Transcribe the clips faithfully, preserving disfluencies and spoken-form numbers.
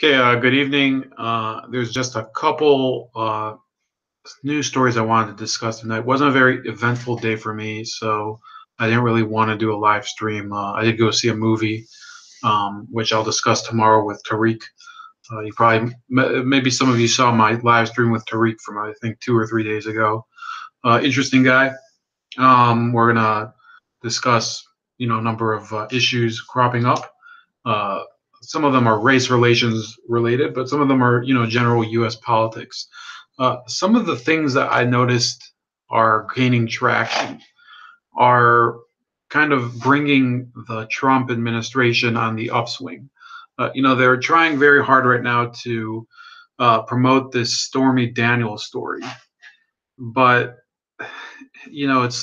Okay, uh, good evening. Uh, there's just a couple uh, news stories I wanted to discuss tonight. It wasn't a very eventful day for me, so I didn't really want to do a live stream. Uh, I did go see a movie, um, which I'll discuss tomorrow with Tariq. Uh, you probably, maybe some of you saw my live stream with Tariq from I think two or three days ago. Uh, interesting guy. Um, we're gonna discuss, you know, a number of uh, issues cropping up. Uh, Some of them are race relations related, but some of them are, you know, general U S politics. Uh, some of the things that I noticed are gaining traction are kind of bringing the Trump administration on the upswing. Uh, you know, they're trying very hard right now to uh, promote this Stormy Daniels story. But, you know, it's,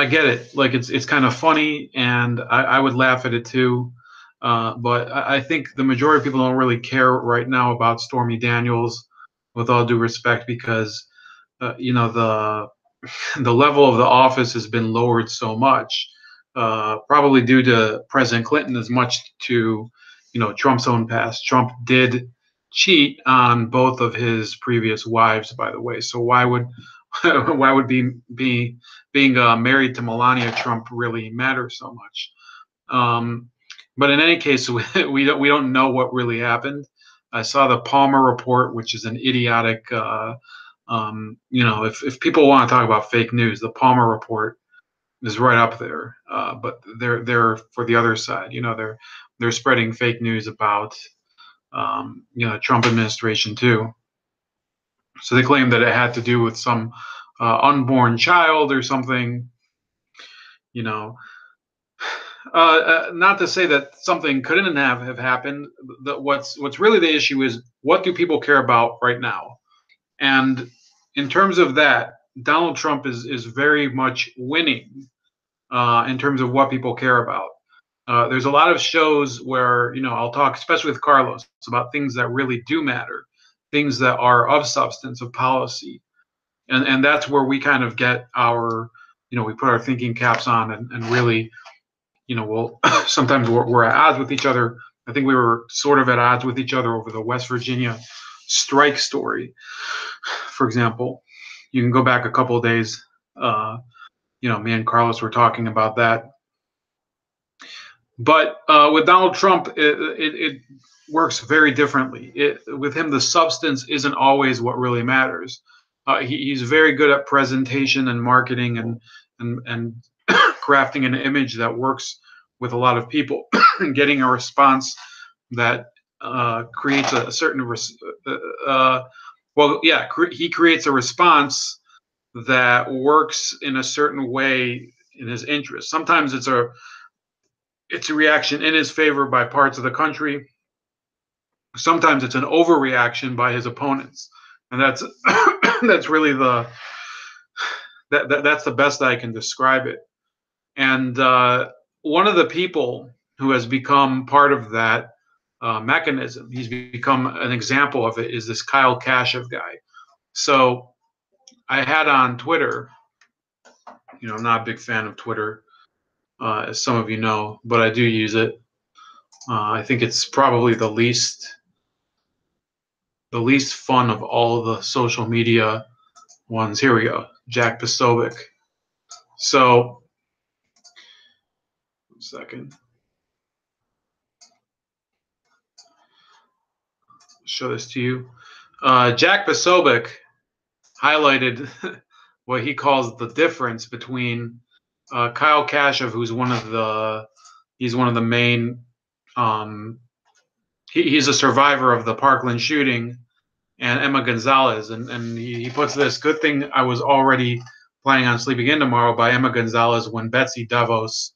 I get it. Like, it's, it's kind of funny, and I, I would laugh at it too. Uh, but I think the majority of people don't really care right now about Stormy Daniels, with all due respect, because uh, you know, the the level of the office has been lowered so much, uh, probably due to President Clinton as much to, you know, Trump's own past. Trump did cheat on both of his previous wives, by the way. So why would why would be be being uh, married to Melania Trump really matter so much? Um, But in any case, we, we don't we don't know what really happened. I saw the Palmer Report, which is an idiotic, uh, um, you know, if if people want to talk about fake news, the Palmer Report is right up there. Uh, but they're they're for the other side, you know, they're they're spreading fake news about, um, you know, Trump administration too. So they claim that it had to do with some uh, unborn child or something, you know. Uh, uh, not to say that something couldn't have, have happened. The, what's what's really the issue is, what do people care about right now? And in terms of that, Donald Trump is is very much winning uh, in terms of what people care about. Uh, there's a lot of shows where, you know, I'll talk, especially with Carlos, about things that really do matter, things that are of substance, of policy, and and that's where we kind of get our, you know, we put our thinking caps on and, and really. You know, we'll, sometimes we're, we're at odds with each other. I think we were sort of at odds with each other over the West Virginia strike story, for example. You can go back a couple of days. Uh, you know, me and Carlos were talking about that. But uh, with Donald Trump, it, it, it works very differently. It, with him, the substance isn't always what really matters. Uh, he, he's very good at presentation and marketing and and and. crafting an image that works with a lot of people, and getting a response that uh, creates a certain, res uh, well, yeah, cre he creates a response that works in a certain way in his interest. Sometimes it's a, it's a reaction in his favor by parts of the country. Sometimes it's an overreaction by his opponents, and that's that's really the that, that that's the best I can describe it. And uh, one of the people who has become part of that uh, mechanism, he's become an example of it, is this Kyle Kashuv guy. So I had on Twitter, you know, I'm not a big fan of Twitter, uh, as some of you know, but I do use it. Uh, I think it's probably the least, the least fun of all the social media ones. Here we go, Jack Posobiec. So. Second, show this to you. Uh, Jack Posobiec highlighted what he calls the difference between uh, Kyle Kashuv, who's one of the he's one of the main um, he, he's a survivor of the Parkland shooting, and Emma Gonzalez, and and he, he puts this: "Good thing I was already planning on sleeping in tomorrow" by Emma Gonzalez, when Betsy DeVos,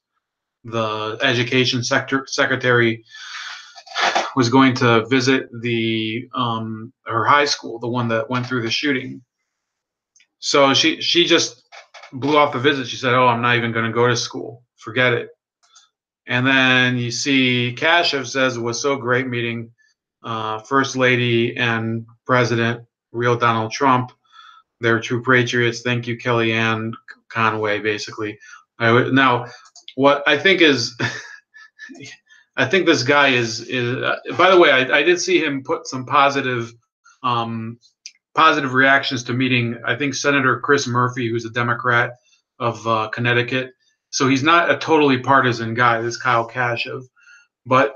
the education sector secretary, was going to visit the um, her high school, the one that went through the shooting. So she she just blew off the visit. She said, "Oh, I'm not even going to go to school. Forget it." And then you see Kashuv says, "It was so great meeting uh, First Lady and President, real Donald Trump. They're true patriots. Thank you, Kellyanne Conway." Basically, I would now. What I think is I think this guy is, is uh, by the way, I, I did see him put some positive um, positive reactions to meeting, I think, Senator Chris Murphy, who's a Democrat of uh, Connecticut. So he's not a totally partisan guy, this Kyle Kashuv. But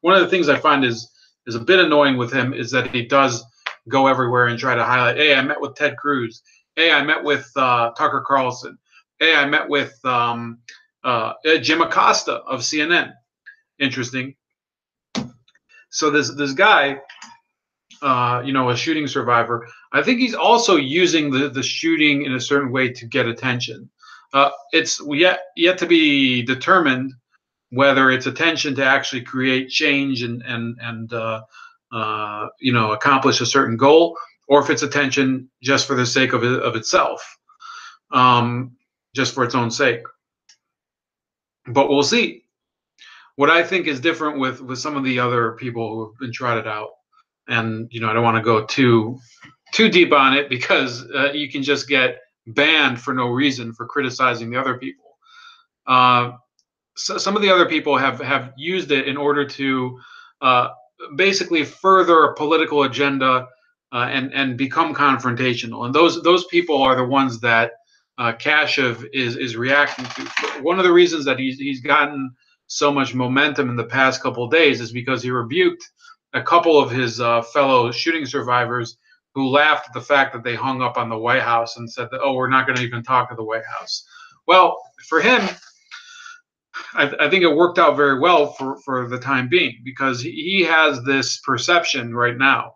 one of the things I find is is a bit annoying with him is that he does go everywhere and try to highlight, hey, I met with Ted Cruz. Hey, I met with uh, Tucker Carlson. Hey, I met with um, uh, Jim Acosta of C N N. Interesting. So this this guy, uh, you know, a shooting survivor, I think he's also using the, the shooting in a certain way to get attention. Uh, it's yet, yet to be determined whether it's attention to actually create change and, and, and uh, uh, you know, accomplish a certain goal, or if it's attention just for the sake of, of itself, um, just for its own sake. But we'll see. What I think is different with, with some of the other people who have been trotted out, and you know, I don't want to go too too deep on it because uh, you can just get banned for no reason for criticizing the other people. Uh, so some of the other people have have used it in order to uh, basically further a political agenda uh, and and become confrontational. And those those people are the ones that uh, Kashuv is is reacting to. One of the reasons that he's he's gotten so much momentum in the past couple of days is because he rebuked a couple of his uh, fellow shooting survivors who laughed at the fact that they hung up on the White House and said that, oh, we're not going to even talk to the White House. Well, for him, I, th I think it worked out very well for, for the time being, because he, he has this perception right now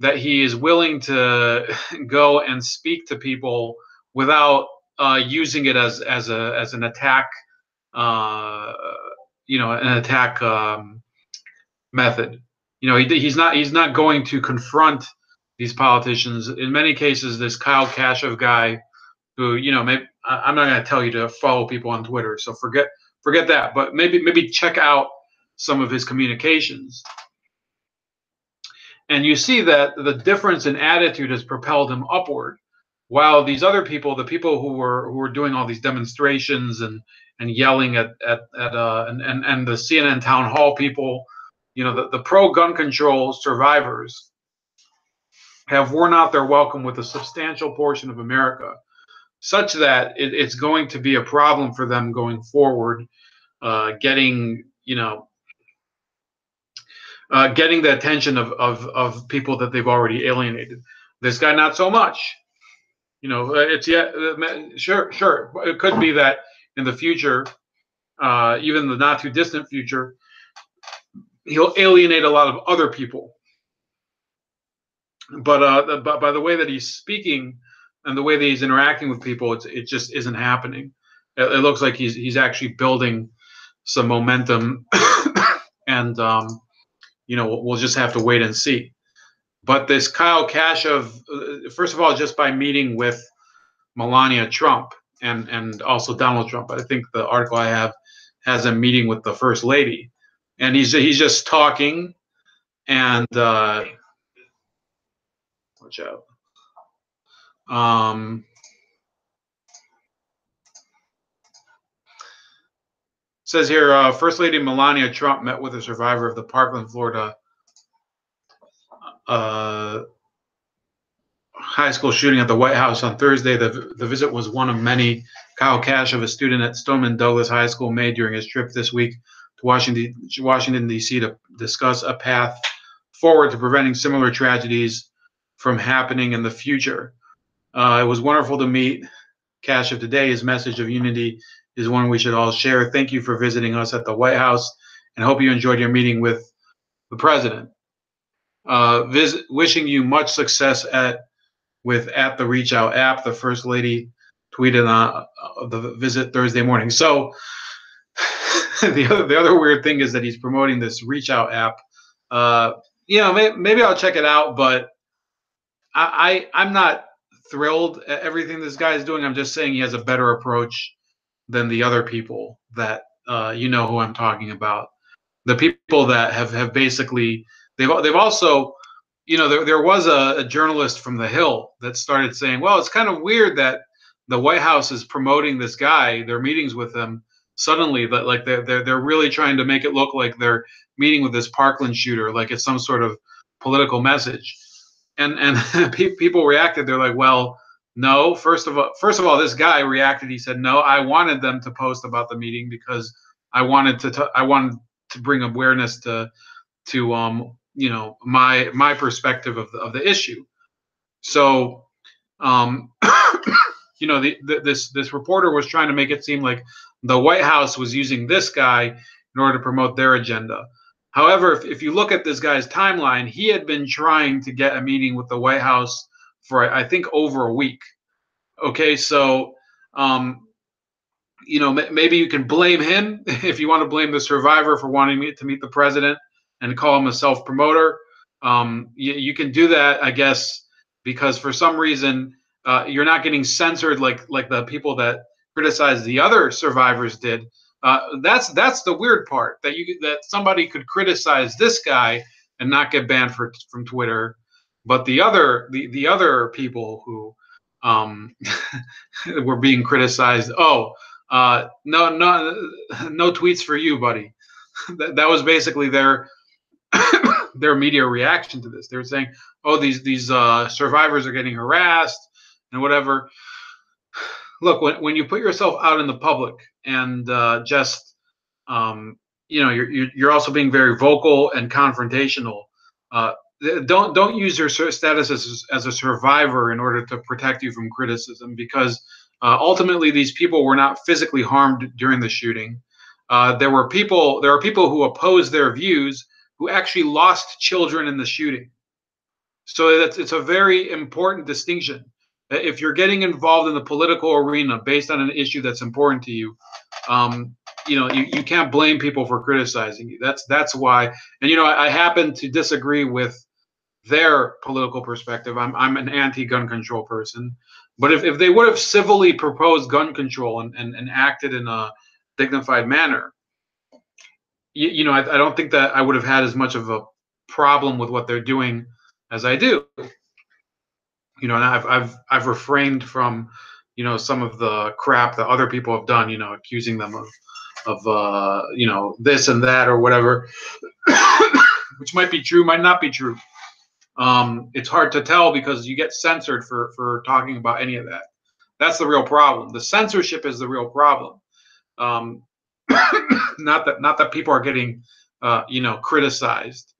that he is willing to go and speak to people without uh, using it as, as, a, as an attack Uh, you know, an attack um, method. You know, he, he's not he's not going to confront these politicians. In many cases, this Kyle Kashuv guy, who you know, maybe, I'm not going to tell you to follow people on Twitter, so forget forget that. But maybe maybe check out some of his communications, and you see that the difference in attitude has propelled him upward. While these other people, the people who were who were doing all these demonstrations and and yelling at at, at uh and, and and the C N N town hall people, you know, the, the pro gun control survivors have worn out their welcome with a substantial portion of America, such that it, it's going to be a problem for them going forward, uh, getting you know uh, getting the attention of of of people that they've already alienated. This guy, not so much. You know, it's yet sure, sure. It could be that in the future, uh, even the not too distant future, he'll alienate a lot of other people. But uh, by, by the way that he's speaking and the way that he's interacting with people, it's, it just isn't happening. It, it looks like he's he's actually building some momentum, and um, you know, we'll just have to wait and see. But this Kyle Kashuv, first of all, just by meeting with Melania Trump and, and also Donald Trump, I think the article I have has a meeting with the First Lady, and he's he's just talking, and uh, watch out. Um, it says here, uh, First Lady Melania Trump met with a survivor of the Parkland, Florida Uh, high school shooting at the White House on Thursday. The, the visit was one of many Kyle Kashuv, a student at Stoneman Douglas High School, made during his trip this week to Washington, Washington D C to discuss a path forward to preventing similar tragedies from happening in the future. Uh, it was wonderful to meet Kashuv today. His message of unity is one we should all share. Thank you for visiting us at the White House, and hope you enjoyed your meeting with the president. Uh, visit, wishing you much success at with at the Reach Out app. The First Lady tweeted on uh, the visit Thursday morning. So the other, the other weird thing is that he's promoting this Reach Out app. Uh, you know, may, maybe I'll check it out, but I, I I'm not thrilled at everything this guy is doing. I'm just saying he has a better approach than the other people that uh, you know who I'm talking about. The people that have have basically. They've, they've also, you know, there, there was a, a journalist from the Hill that started saying, well, it's kind of weird that the White House is promoting this guy, their meetings with him, suddenly, that like they're, they're they're really trying to make it look like they're meeting with this Parkland shooter, like it's some sort of political message. And and people reacted. They're like, well, no. First of all, first of all, this guy reacted. He said, no, I wanted them to post about the meeting because I wanted to. T- I wanted to bring awareness to to um you know my my perspective of the, of the issue. So um you know the, the this this reporter was trying to make it seem like the White House was using this guy in order to promote their agenda. However, if, if you look at this guy's timeline, he had been trying to get a meeting with the White House for, I think, over a week. Okay, so, um, you know, m- maybe you can blame him if you want to blame the survivor for wanting me to meet the president and call him a self-promoter. Um, you, you can do that, I guess, because for some reason uh, you're not getting censored like like the people that criticized the other survivors did. Uh, that's that's the weird part, that you that somebody could criticize this guy and not get banned for, from Twitter, but the other the, the other people who um, were being criticized, oh uh, no no no tweets for you, buddy. that, that was basically their their media reaction to this. They were saying, oh these these uh, survivors are getting harassed and whatever. Look, when, when you put yourself out in the public and uh, just, um, you know, you're you're also being very vocal and confrontational. Uh, don't don't use your status as as a survivor in order to protect you from criticism, because uh, ultimately these people were not physically harmed during the shooting. Uh, there were people there are people who oppose their views who actually lost children in the shooting. So that's it's a very important distinction. If you're getting involved in the political arena based on an issue that's important to you, um, you know, you, you can't blame people for criticizing you. That's that's why. And, you know, I, I happen to disagree with their political perspective. I'm I'm an anti-gun control person. But if, if they would have civilly proposed gun control and, and, and acted in a dignified manner, you, you know, I, I don't think that I would have had as much of a problem with what they're doing as I do. You know, and I've I've I've refrained from, you know, some of the crap that other people have done. You know, accusing them of, of uh, you know, this and that or whatever, which might be true, might not be true. Um, it's hard to tell because you get censored for for talking about any of that. That's the real problem. The censorship is the real problem. Um, not that not that people are getting, uh, you know, criticized.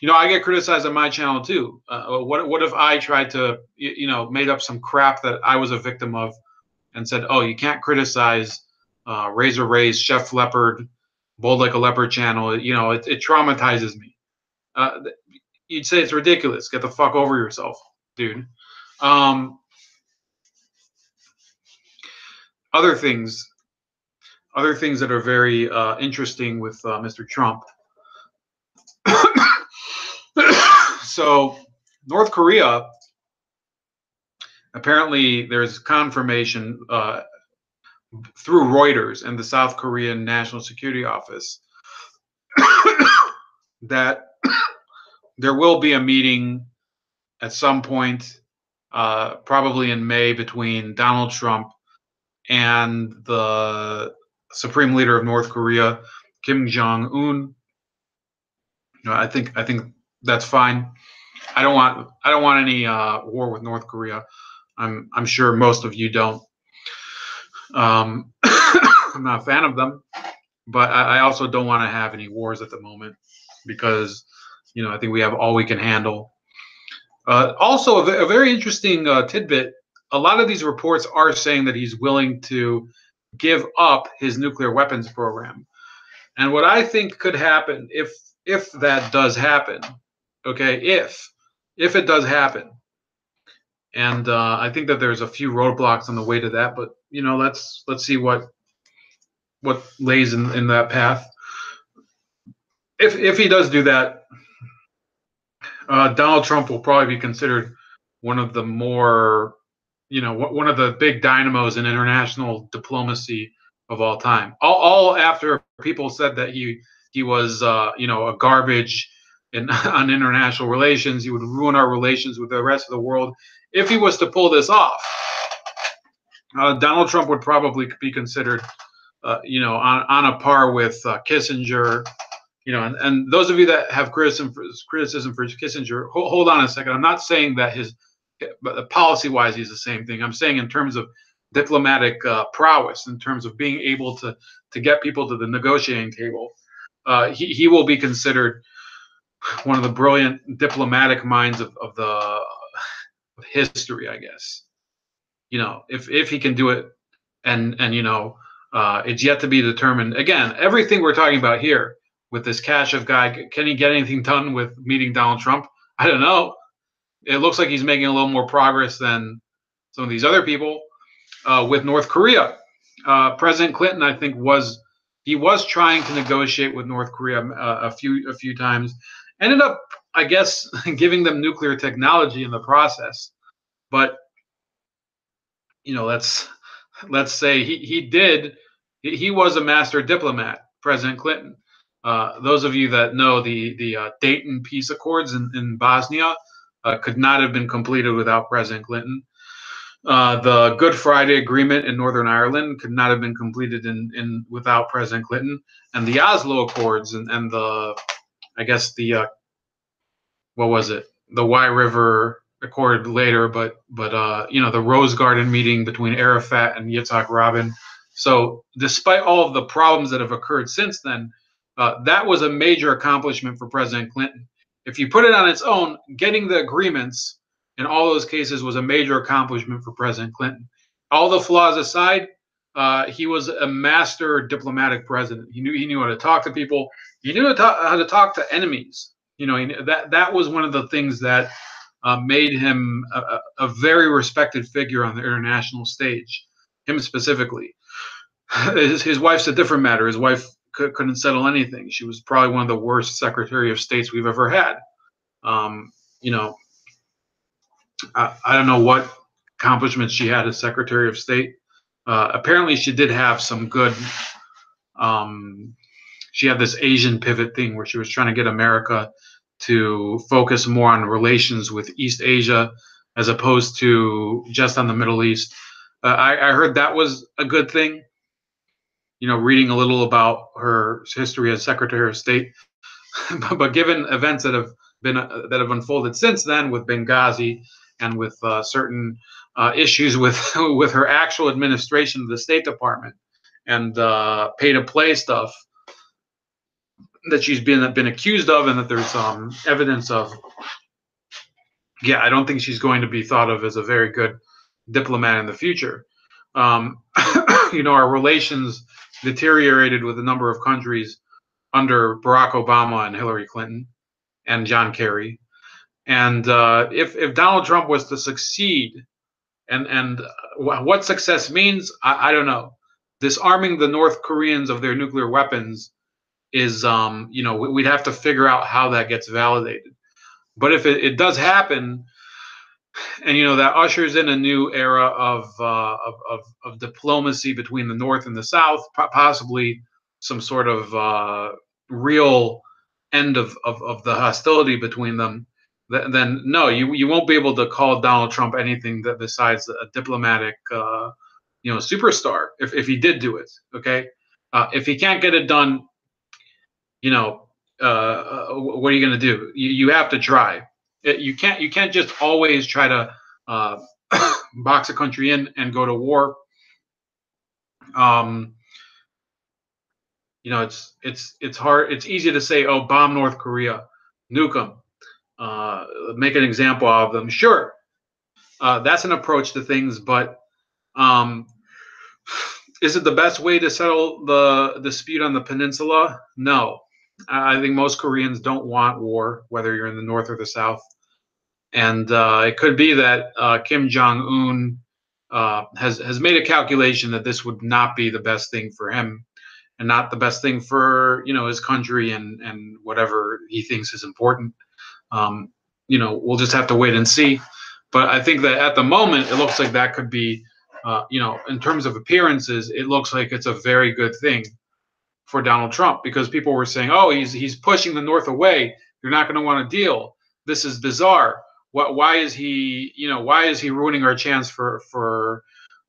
You know, I get criticized on my channel too. Uh, what what if I tried to, you, you know, made up some crap that I was a victim of, and said, "Oh, you can't criticize uh, Razor Ray's Chef Leopard, Bold Like a Leopard channel. You know, it, it traumatizes me." Uh, you'd say it's ridiculous. Get the fuck over yourself, dude. Um, other things, other things that are very uh, interesting with uh, Mister Trump. So North Korea, apparently there's confirmation uh, through Reuters and the South Korean National Security Office that there will be a meeting at some point, uh, probably in May, between Donald Trump and the Supreme Leader of North Korea, Kim Jong-un. You know, I think I think that's fine. I don't want I don't want any uh, war with North Korea. I'm I'm sure most of you don't. Um, I'm not a fan of them, but I, I also don't want to have any wars at the moment because, you know, I think we have all we can handle. Uh, also, a, v- a very interesting uh, tidbit. A lot of these reports are saying that he's willing to give up his nuclear weapons program. And what I think could happen if if that does happen, okay, if if it does happen, and uh, I think that there's a few roadblocks on the way to that, but you know, let's let's see what what lays in, in that path. If if he does do that, uh, Donald Trump will probably be considered one of the more, you know, one of the big dynamos in international diplomacy of all time. All, all after people said that he he was, uh, you know, a garbage. And on international relations, he would ruin our relations with the rest of the world if he was to pull this off. uh, Donald Trump would probably be considered, uh, you know, on, on a par with uh, Kissinger, you know, and, and those of you that have criticism for, criticism for Kissinger, hold, hold on a second. I'm not saying that his policy-wise he's the same thing. I'm saying in terms of diplomatic uh, prowess, in terms of being able to to get people to the negotiating table, uh, he he will be considered one of the brilliant diplomatic minds of of the of history, I guess. You know, if if he can do it, and and you know, uh, it's yet to be determined. Again, everything we're talking about here with this Kashuv guy, can he get anything done with meeting Donald Trump? I don't know. It looks like he's making a little more progress than some of these other people. Uh, with North Korea, uh, President Clinton, I think, was he was trying to negotiate with North Korea uh, a few a few times. Ended up, I guess, giving them nuclear technology in the process. But you know, let's let's say he he did he, he was a master diplomat, President Clinton. Uh, those of you that know the the uh, Dayton Peace Accords in in Bosnia uh, could not have been completed without President Clinton. Uh, the Good Friday Agreement in Northern Ireland could not have been completed in, in without President Clinton, and the Oslo Accords and, and the, I guess the, uh, what was it, the Y River Accord later, but but uh, you know, the Rose Garden meeting between Arafat and Yitzhak Rabin. So despite all of the problems that have occurred since then, uh, that was a major accomplishment for President Clinton. If you put it on its own, getting the agreements in all those cases was a major accomplishment for President Clinton. All the flaws aside, uh, he was a master diplomatic president. He knew he knew how to talk to people. He knew how to talk, how to, talk to enemies. You know, he, that that was one of the things that uh, made him a, a very respected figure on the international stage. Him specifically. His, his wife's a different matter. His wife could, couldn't settle anything. She was probably one of the worst Secretary of States we've ever had. Um, you know. I, I don't know what accomplishments she had as Secretary of State. Uh, apparently, she did have some good. Um, she had this Asian pivot thing where she was trying to get America to focus more on relations with East Asia as opposed to just on the Middle East. Uh, I, I heard that was a good thing. You know, reading a little about her history as Secretary of State, but, but given events that have been uh, that have unfolded since then with Benghazi. And with uh, certain uh, issues with with her actual administration of the State Department and uh, pay-to-play stuff that she's been been accused of, and that there's um, evidence of. Yeah, I don't think she's going to be thought of as a very good diplomat in the future. Um, you know, our relations deteriorated with a number of countries under Barack Obama and Hillary Clinton and John Kerry. And uh, if if Donald Trump was to succeed, and and what success means, I, I don't know. Disarming the North Koreans of their nuclear weapons is, um, you know, we'd have to figure out how that gets validated. But if it, it does happen, and you know, that ushers in a new era of uh, of, of of diplomacy between the North and the South, possibly some sort of uh, real end of, of of the hostility between them. Then no, you you won't be able to call Donald Trump anything that besides a diplomatic, uh, you know, superstar. If if he did do it, okay. Uh, if he can't get it done, you know, uh, what are you going to do? You you have to try. It, you can't you can't just always try to uh, box a country in and go to war. Um, you know, it's it's it's hard. It's easy to say, oh, bomb North Korea, nuke them. Uh, make an example of them. Sure, uh, that's an approach to things, but um, is it the best way to settle the dispute on the peninsula? No. I think most Koreans don't want war, whether you're in the North or the South. And uh, it could be that uh, Kim Jong-un uh, has, has made a calculation that this would not be the best thing for him and not the best thing for, you know, his country and, and whatever he thinks is important. Um, you know, we'll just have to wait and see. But I think that at the moment, it looks like that could be, uh, you know, in terms of appearances, it looks like it's a very good thing for Donald Trump, because people were saying, oh, he's he's pushing the North away. You're not going to want to deal. This is bizarre. What? Why is he, you know, why is he ruining our chance for, for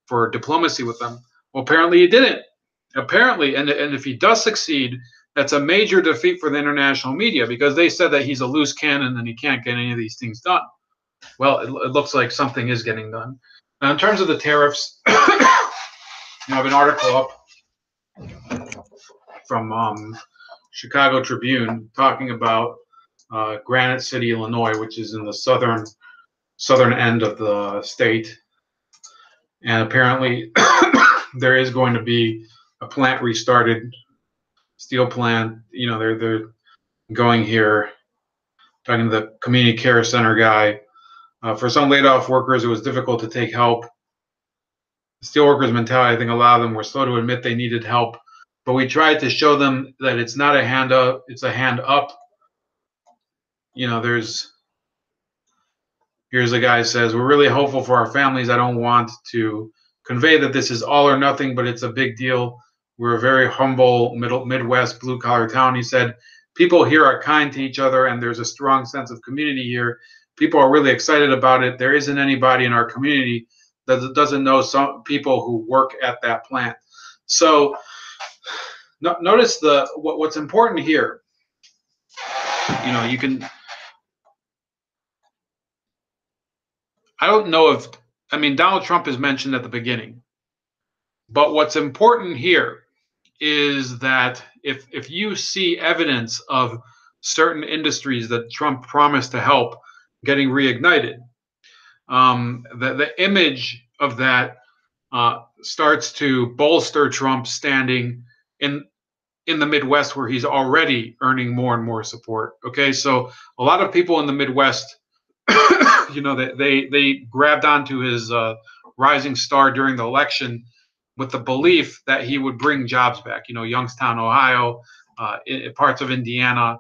for diplomacy with them. Well, apparently he didn't. Apparently, and, and if he does succeed, that's a major defeat for the international media, because they said that he's a loose cannon and he can't get any of these things done. Well, it, it looks like something is getting done. Now, in terms of the tariffs, you know, I have an article up from um, Chicago Tribune talking about uh, Granite City, Illinois, which is in the southern southern end of the state. And apparently there is going to be a plant restarted, steel plant. You know, they're, they're going here, talking to the community care center guy. Uh, for some laid off workers, it was difficult to take help. The steelworkers' mentality, I think a lot of them were slow to admit they needed help. But we tried to show them that it's not a hand up, it's a hand up. You know, there's, here's a guy who says, we're really hopeful for our families. I don't want to convey that this is all or nothing, but it's a big deal. We're a very humble middle Midwest blue collar town. He said, people here are kind to each other and there's a strong sense of community here. People are really excited about it. There isn't anybody in our community that doesn't know some people who work at that plant. So no, notice the what, what's important here. You know, you can, I don't know if, I mean, Donald Trump is mentioned at the beginning, but what's important here is that if if you see evidence of certain industries that Trump promised to help getting reignited, um, the, the image of that uh, starts to bolster Trump's standing in in the Midwest, where he's already earning more and more support. Okay, so a lot of people in the Midwest, you know, they they, they grabbed onto his uh, rising star during the election with the belief that he would bring jobs back. You know, Youngstown, Ohio, uh, in parts of Indiana,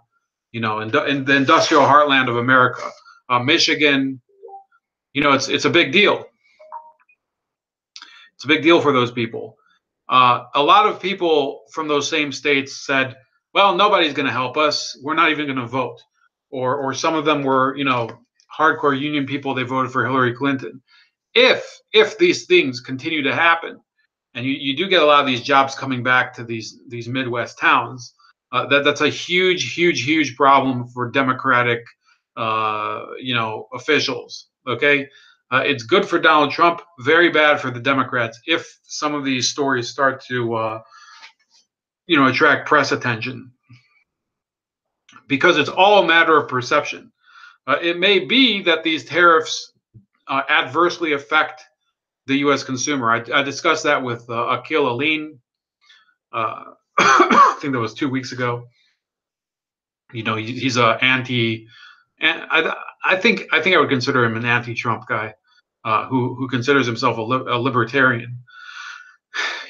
you know, and in, in the industrial heartland of America, uh, Michigan. You know, it's it's a big deal. It's a big deal for those people. Uh, a lot of people from those same states said, well, nobody's going to help us. We're not even going to vote. Or or some of them were, you know, hardcore union people. They voted for Hillary Clinton. If if these things continue to happen, and you, you do get a lot of these jobs coming back to these these Midwest towns, uh, that that's a huge, huge, huge problem for Democratic, uh, you know, officials. Okay. Uh, it's good for Donald Trump, very bad for the Democrats if some of these stories start to, uh, you know, attract press attention, because it's all a matter of perception. Uh, it may be that these tariffs uh, adversely affect the U S consumer. I, I discussed that with uh, Akhil Alin. Uh, I think that was two weeks ago. You know, he, he's a anti, and I, I think I think I would consider him an anti-Trump guy, uh, who who considers himself a, li- a libertarian.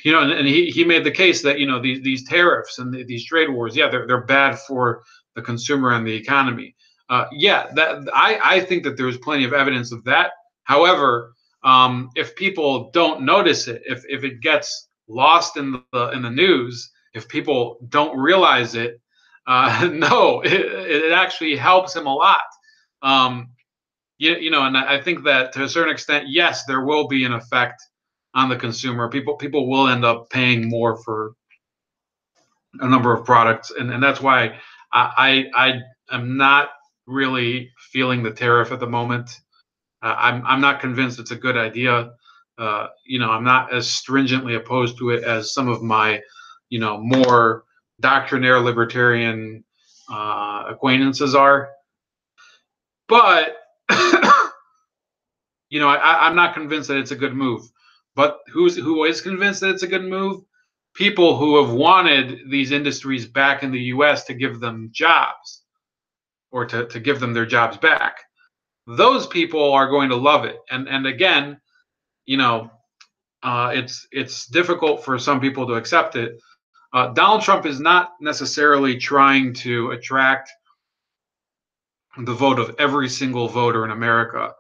You know, and, and he he made the case that, you know, these these tariffs and the, these trade wars, yeah, they're they're bad for the consumer and the economy. Uh, yeah, that I I think that there's plenty of evidence of that. However, um, if people don't notice it, if if it gets lost in the in the news, if people don't realize it, uh, no, it, it actually helps him a lot. Um, you, you know, and I think that to a certain extent, yes, there will be an effect on the consumer. People people will end up paying more for a number of products. And, and that's why I, I, I am not really feeling the tariff at the moment. Uh, I'm, I'm not convinced it's a good idea. Uh, you know, I'm not as stringently opposed to it as some of my, you know, more doctrinaire libertarian uh, acquaintances are. But, you know, I, I'm not convinced that it's a good move. But who's who is convinced that it's a good move? People who have wanted these industries back in the U S to give them jobs, or to, to give them their jobs back. Those people are going to love it. And and again, you know, uh, it's it's difficult for some people to accept it. Uh, Donald Trump is not necessarily trying to attract the vote of every single voter in America,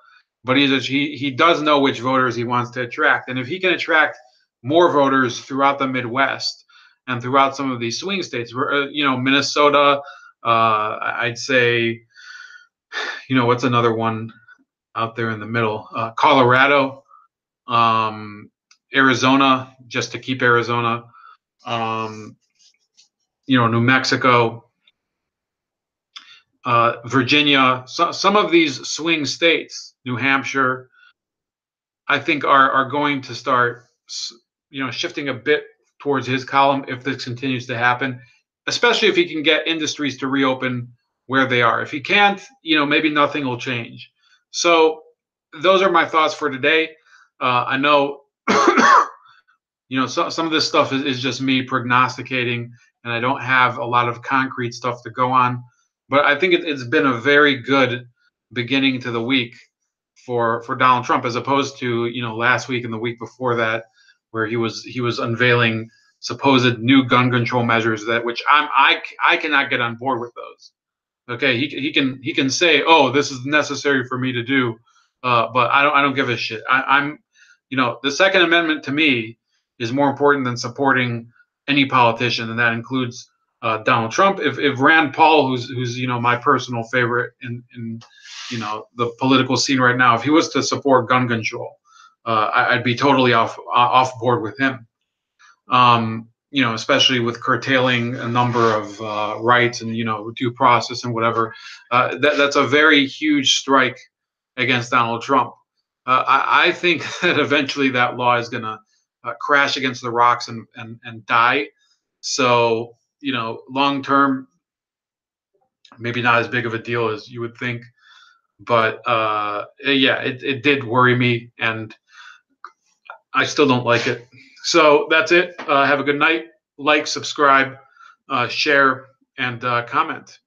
but he's a, he he does know which voters he wants to attract, and if he can attract more voters throughout the Midwest and throughout some of these swing states, where, you know, Minnesota, uh, I'd say, you know, what's another one out there in the middle? Uh, Colorado, um, Arizona, just to keep Arizona, um, you know, New Mexico, uh, Virginia, so, some of these swing states, New Hampshire, I think are are going to start, you know, shifting a bit towards his column if this continues to happen, especially if he can get industries to reopen where they are. If he can't, you know, maybe nothing will change. So those are my thoughts for today. Uh, I know, you know, so, some of this stuff is, is just me prognosticating, and I don't have a lot of concrete stuff to go on. But I think it, it's been a very good beginning to the week for for Donald Trump, as opposed to, you know, last week and the week before that, where he was he was unveiling supposed new gun control measures that which I'm I I cannot get on board with those. Okay, he he can he can say, oh, this is necessary for me to do, uh, but I don't I don't give a shit. I, I'm, you know, the Second Amendment to me is more important than supporting any politician, and that includes uh, Donald Trump. If if Rand Paul, who's who's you know my personal favorite in in you know the political scene right now, if he was to support gun control, uh, I, I'd be totally off off board with him. Um, you know, especially with curtailing a number of uh, rights and, you know, due process and whatever, uh, that, that's a very huge strike against Donald Trump. Uh, I, I think that eventually that law is going to uh, crash against the rocks and, and, and die. So, you know, long term, maybe not as big of a deal as you would think. But, uh, yeah, it, it did worry me, and I still don't like it. So that's it. Uh, have a good night. Like, subscribe, uh, share, and uh, comment.